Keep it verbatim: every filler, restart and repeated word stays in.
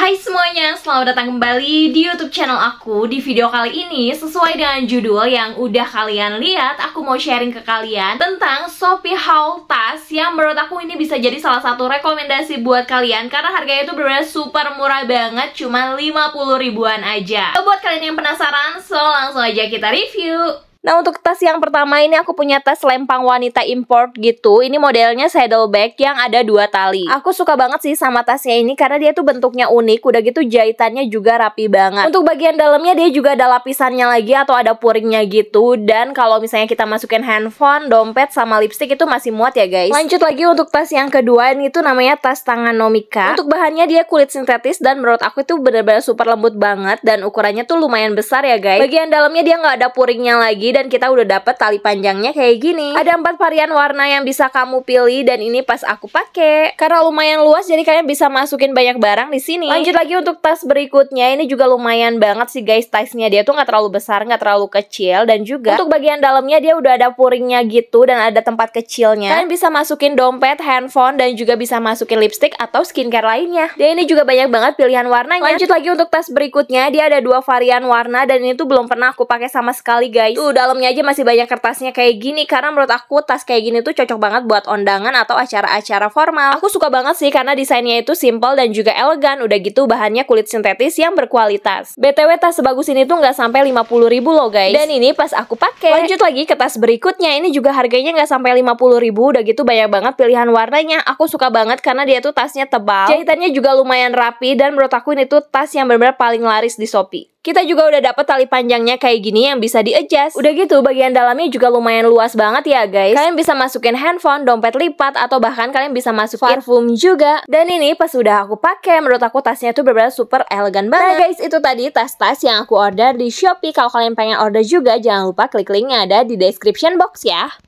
Hai semuanya, selamat datang kembali di YouTube channel aku. Di video kali ini, sesuai dengan judul yang udah kalian lihat, aku mau sharing ke kalian tentang Shopee haul tas yang menurut aku ini bisa jadi salah satu rekomendasi buat kalian karena harganya itu bener-bener super murah banget, cuma lima puluh ribuan aja. Buat kalian yang penasaran, so langsung aja kita review. Nah, untuk tas yang pertama ini aku punya tas lempang wanita import gitu. Ini modelnya saddlebag yang ada dua tali. Aku suka banget sih sama tasnya ini karena dia tuh bentuknya unik, udah gitu jahitannya juga rapi banget. Untuk bagian dalamnya dia juga ada lapisannya lagi atau ada puringnya gitu. Dan kalau misalnya kita masukin handphone, dompet, sama lipstick itu masih muat ya guys. Lanjut lagi untuk tas yang kedua, ini tuh namanya tas tangan Nomika. Untuk bahannya dia kulit sintetis dan menurut aku itu bener-bener super lembut banget. Dan ukurannya tuh lumayan besar ya guys. Bagian dalamnya dia nggak ada puringnya lagi dan kita udah dapet tali panjangnya kayak gini. Ada empat varian warna yang bisa kamu pilih dan ini pas aku pakai karena lumayan luas jadi kalian bisa masukin banyak barang di sini. Lanjut lagi untuk tas berikutnya, ini juga lumayan banget sih guys tasnya. Dia tuh nggak terlalu besar, nggak terlalu kecil dan juga untuk bagian dalamnya dia udah ada puringnya gitu dan ada tempat kecilnya. Kalian bisa masukin dompet, handphone dan juga bisa masukin lipstick atau skincare lainnya. Dan ini juga banyak banget pilihan warnanya. Lanjut lagi untuk tas berikutnya, dia ada dua varian warna dan ini tuh belum pernah aku pakai sama sekali guys. Tuh, dalamnya aja masih banyak kertasnya kayak gini karena menurut aku tas kayak gini tuh cocok banget buat undangan atau acara-acara formal. Aku suka banget sih karena desainnya itu simple dan juga elegan. Udah gitu bahannya kulit sintetis yang berkualitas. B T W tas sebagus ini tuh nggak sampai lima puluh ribu loh guys. Dan ini pas aku pakai. Lanjut lagi ke tas berikutnya, ini juga harganya nggak sampai lima puluh ribu. Udah gitu banyak banget pilihan warnanya. Aku suka banget karena dia tuh tasnya tebal, jahitannya juga lumayan rapi dan menurut aku ini tuh tas yang benar-benar paling laris di Shopee. Kita juga udah dapet tali panjangnya kayak gini yang bisa di-adjust. Udah gitu, bagian dalamnya juga lumayan luas banget ya guys. Kalian bisa masukin handphone, dompet lipat, atau bahkan kalian bisa masukin parfum juga. Dan ini pas udah aku pakai, menurut aku tasnya tuh bener-bener super elegan banget. Nah guys, itu tadi tas-tas yang aku order di Shopee. Kalau kalian pengen order juga, jangan lupa klik link yang ada di description box ya.